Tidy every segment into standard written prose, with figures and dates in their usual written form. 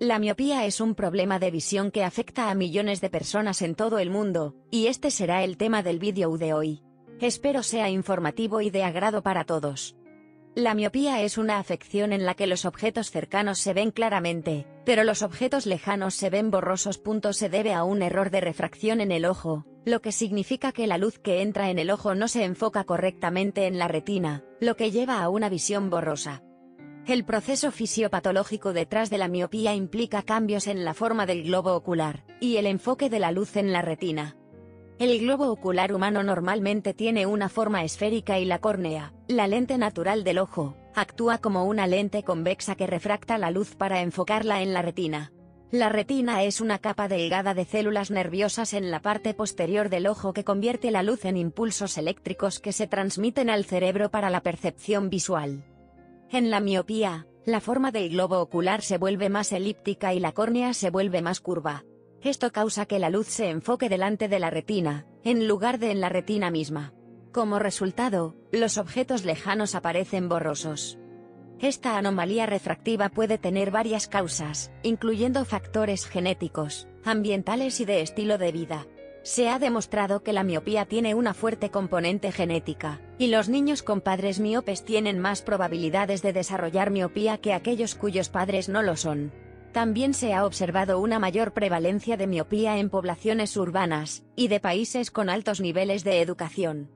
La miopía es un problema de visión que afecta a millones de personas en todo el mundo, y este será el tema del vídeo de hoy. Espero sea informativo y de agrado para todos. La miopía es una afección en la que los objetos cercanos se ven claramente, pero los objetos lejanos se ven borrosos. Se debe a un error de refracción en el ojo, lo que significa que la luz que entra en el ojo no se enfoca correctamente en la retina, lo que lleva a una visión borrosa. El proceso fisiopatológico detrás de la miopía implica cambios en la forma del globo ocular, y el enfoque de la luz en la retina. El globo ocular humano normalmente tiene una forma esférica y la córnea, la lente natural del ojo, actúa como una lente convexa que refracta la luz para enfocarla en la retina. La retina es una capa delgada de células nerviosas en la parte posterior del ojo que convierte la luz en impulsos eléctricos que se transmiten al cerebro para la percepción visual. En la miopía, la forma del globo ocular se vuelve más elíptica y la córnea se vuelve más curva. Esto causa que la luz se enfoque delante de la retina, en lugar de en la retina misma. Como resultado, los objetos lejanos aparecen borrosos. Esta anomalía refractiva puede tener varias causas, incluyendo factores genéticos, ambientales y de estilo de vida. Se ha demostrado que la miopía tiene una fuerte componente genética, y los niños con padres miopes tienen más probabilidades de desarrollar miopía que aquellos cuyos padres no lo son. También se ha observado una mayor prevalencia de miopía en poblaciones urbanas, y de países con altos niveles de educación.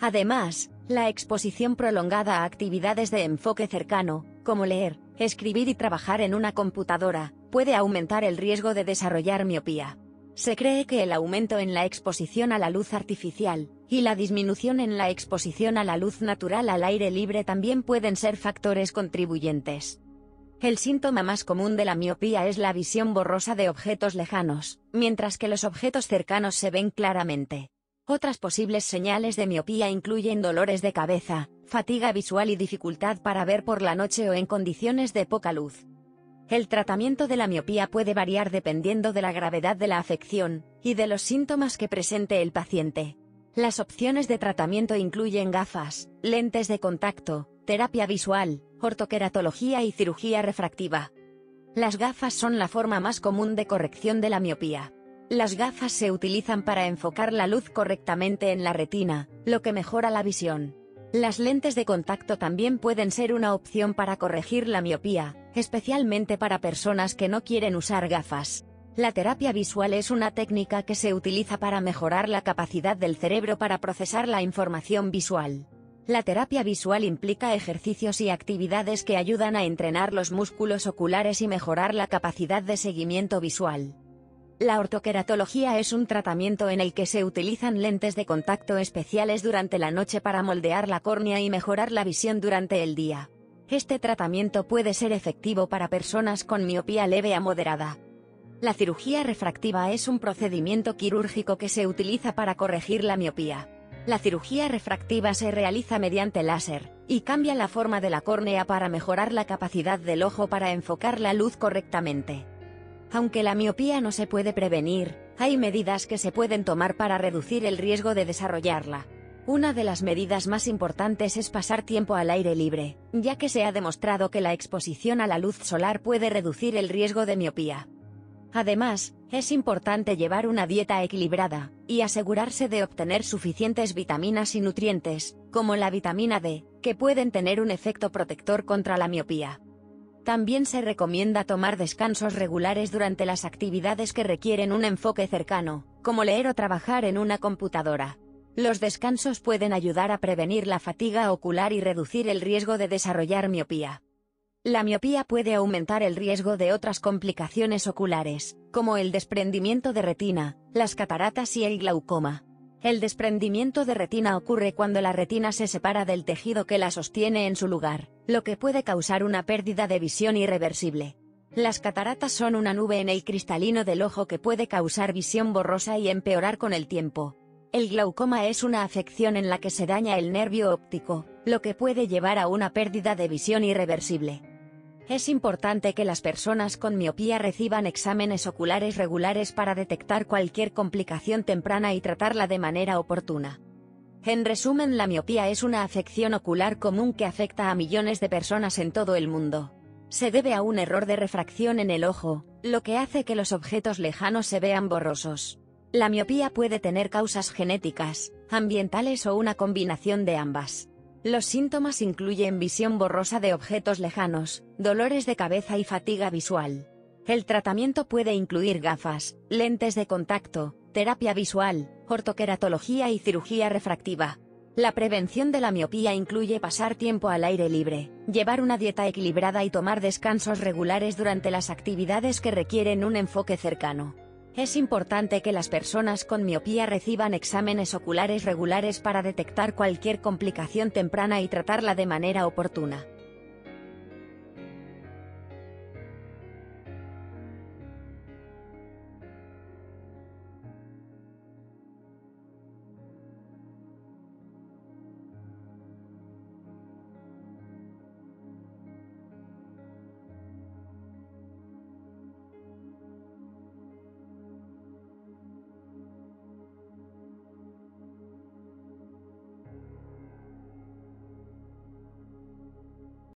Además, la exposición prolongada a actividades de enfoque cercano, como leer, escribir y trabajar en una computadora, puede aumentar el riesgo de desarrollar miopía. Se cree que el aumento en la exposición a la luz artificial, y la disminución en la exposición a la luz natural al aire libre también pueden ser factores contribuyentes. El síntoma más común de la miopía es la visión borrosa de objetos lejanos, mientras que los objetos cercanos se ven claramente. Otras posibles señales de miopía incluyen dolores de cabeza, fatiga visual y dificultad para ver por la noche o en condiciones de poca luz. El tratamiento de la miopía puede variar dependiendo de la gravedad de la afección, y de los síntomas que presente el paciente. Las opciones de tratamiento incluyen gafas, lentes de contacto, terapia visual, ortoqueratología y cirugía refractiva. Las gafas son la forma más común de corrección de la miopía. Las gafas se utilizan para enfocar la luz correctamente en la retina, lo que mejora la visión. Las lentes de contacto también pueden ser una opción para corregir la miopía, especialmente para personas que no quieren usar gafas. La terapia visual es una técnica que se utiliza para mejorar la capacidad del cerebro para procesar la información visual. La terapia visual implica ejercicios y actividades que ayudan a entrenar los músculos oculares y mejorar la capacidad de seguimiento visual. La ortoqueratología es un tratamiento en el que se utilizan lentes de contacto especiales durante la noche para moldear la córnea y mejorar la visión durante el día. Este tratamiento puede ser efectivo para personas con miopía leve a moderada. La cirugía refractiva es un procedimiento quirúrgico que se utiliza para corregir la miopía. La cirugía refractiva se realiza mediante láser, y cambia la forma de la córnea para mejorar la capacidad del ojo para enfocar la luz correctamente. Aunque la miopía no se puede prevenir, hay medidas que se pueden tomar para reducir el riesgo de desarrollarla. Una de las medidas más importantes es pasar tiempo al aire libre, ya que se ha demostrado que la exposición a la luz solar puede reducir el riesgo de miopía. Además, es importante llevar una dieta equilibrada, y asegurarse de obtener suficientes vitaminas y nutrientes, como la vitamina D, que pueden tener un efecto protector contra la miopía. También se recomienda tomar descansos regulares durante las actividades que requieren un enfoque cercano, como leer o trabajar en una computadora. Los descansos pueden ayudar a prevenir la fatiga ocular y reducir el riesgo de desarrollar miopía. La miopía puede aumentar el riesgo de otras complicaciones oculares, como el desprendimiento de retina, las cataratas y el glaucoma. El desprendimiento de retina ocurre cuando la retina se separa del tejido que la sostiene en su lugar, lo que puede causar una pérdida de visión irreversible. Las cataratas son una nube en el cristalino del ojo que puede causar visión borrosa y empeorar con el tiempo. El glaucoma es una afección en la que se daña el nervio óptico, lo que puede llevar a una pérdida de visión irreversible. Es importante que las personas con miopía reciban exámenes oculares regulares para detectar cualquier complicación temprana y tratarla de manera oportuna. En resumen, la miopía es una afección ocular común que afecta a millones de personas en todo el mundo. Se debe a un error de refracción en el ojo, lo que hace que los objetos lejanos se vean borrosos. La miopía puede tener causas genéticas, ambientales o una combinación de ambas. Los síntomas incluyen visión borrosa de objetos lejanos, dolores de cabeza y fatiga visual. El tratamiento puede incluir gafas, lentes de contacto, terapia visual, ortoqueratología y cirugía refractiva. La prevención de la miopía incluye pasar tiempo al aire libre, llevar una dieta equilibrada y tomar descansos regulares durante las actividades que requieren un enfoque cercano. Es importante que las personas con miopía reciban exámenes oculares regulares para detectar cualquier complicación temprana y tratarla de manera oportuna.